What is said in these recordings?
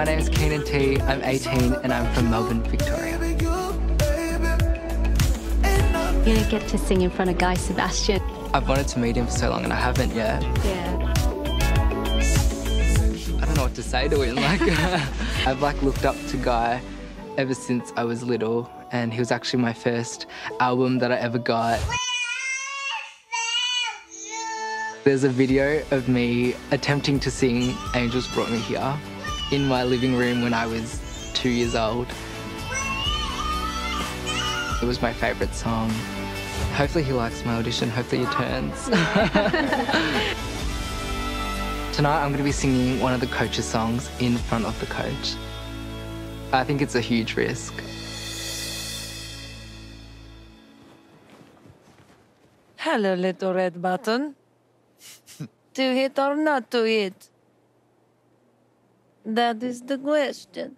My name is Keenan Te, I'm 18 and I'm from Melbourne, Victoria. You're gonna get to sing in front of Guy Sebastian. I've wanted to meet him for so long and I haven't yet. Yeah. I don't know what to say to him, like. I've like looked up to Guy ever since I was little, and he was actually my first album that I ever got. There's a video of me attempting to sing Angels Brought Me Here in my living room when I was 2 years old. It was my favourite song. Hopefully he likes my audition, hopefully he turns. Tonight I'm going to be singing one of the coach's songs in front of the coach. I think it's a huge risk. Hello, little red button. To hit or not to hit? That is the question.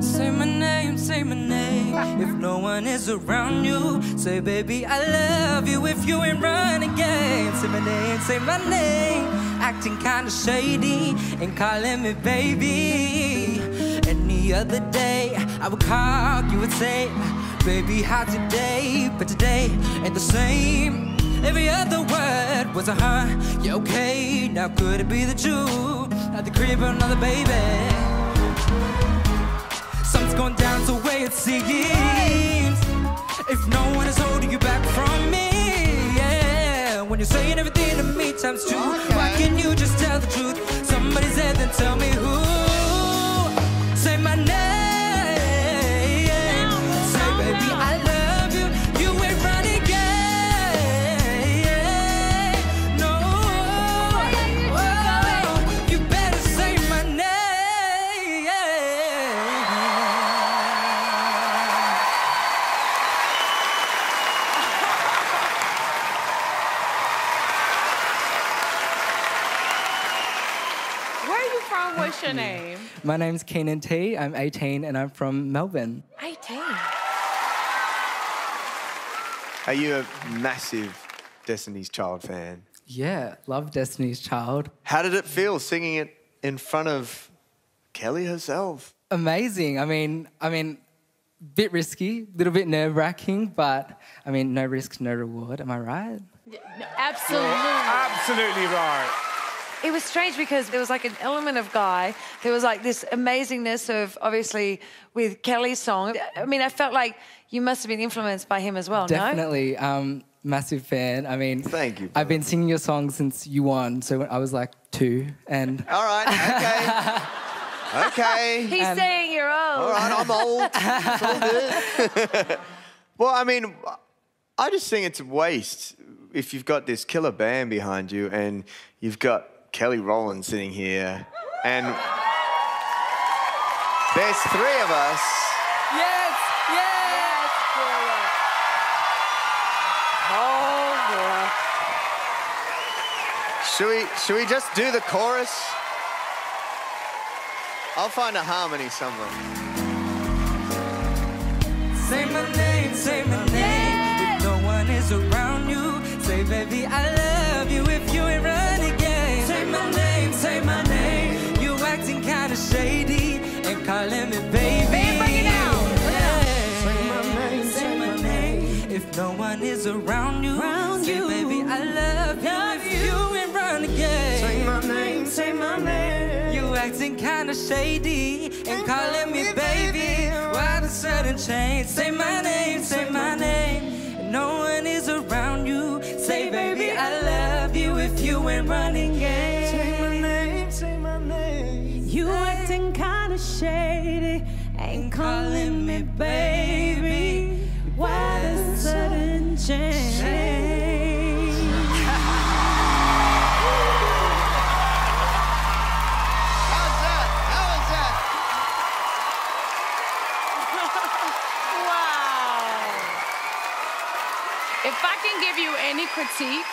Say my name, say my name. If no one is around you, say baby I love you if you ain't run again. Say my name, say my name. Acting kinda shady and calling me baby. Any other day I would call, you would say, baby, how today? But today ain't the same. Every other word was a huh, yeah, okay. Now could it be that you had the crib or another baby? Something's going down the way it seems. If no one is holding you back from me, yeah. When you're saying everything to me times two, okay. Why can't you just tell the truth? Somebody said then tell me who. Say my name. What's your name? My name's Keenan Te. I'm 18 and I'm from Melbourne. 18. Are you a massive Destiny's Child fan? Yeah, love Destiny's Child. How did it feel singing it in front of Kelly herself? Amazing. I mean, bit risky, a little bit nerve-wracking, but I mean, no risk, no reward. Am I right? No, absolutely. Yeah, absolutely right. It was strange because there was like an element of Guy. There was like this amazingness of, obviously, with Kelly's song. I mean, I felt like you must have been influenced by him as well, Definitely. No? Definitely. Massive fan. I mean... Thank you, brother. I've been singing your song since you won, so when I was like 2 and... All right, OK. OK. He's saying you're old. All right, I'm old. It's all good. Well, I mean, I just think it's a waste if you've got this killer band behind you and you've got Kelly Rowland sitting here, and there's 3 of us. Yes, yes, yes. Oh, boy. Should we just do the chorus? I'll find a harmony somewhere. Say my name, say my name. Yeah. If no one is around you, say baby I love you if you ain't running. Say my name, you acting kind of shady and calling me baby. Man, break it down. Yeah. Say my name, if no one is around you, say baby I love you and run again. Say my name, you acting kind of shady and calling me baby. Why the sudden change? Say my name, if no one is around you, say baby I love you if you ain't running again. Shady and calling me baby. Why the sudden change? How's that? How was that? Wow. If I can give you any critique,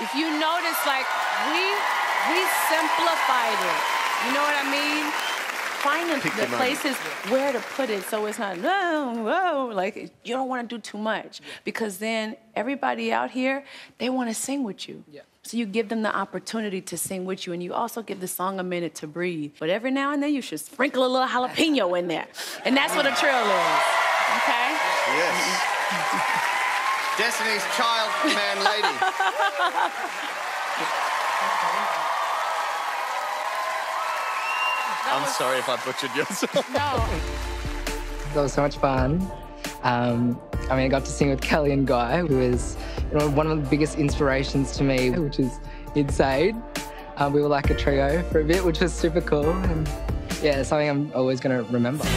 if you notice, like we simplified it. You know what I mean? find the places where to put it so it's not, whoa, whoa. Like, you don't want to do too much. Because then everybody out here, they want to sing with you. Yeah. So you give them the opportunity to sing with you, and you also give the song a minute to breathe. But every now and then, you should sprinkle a little jalapeno in there. And that's what a trill is, okay? Yes. Destiny's Child, man, lady. I'm sorry if I butchered your song. No. That was so much fun. I mean, I got to sing with Kelly and Guy, who is, you know, one of the biggest inspirations to me, which is insane. We were like a trio for a bit, which was super cool, and yeah, something I'm always going to remember.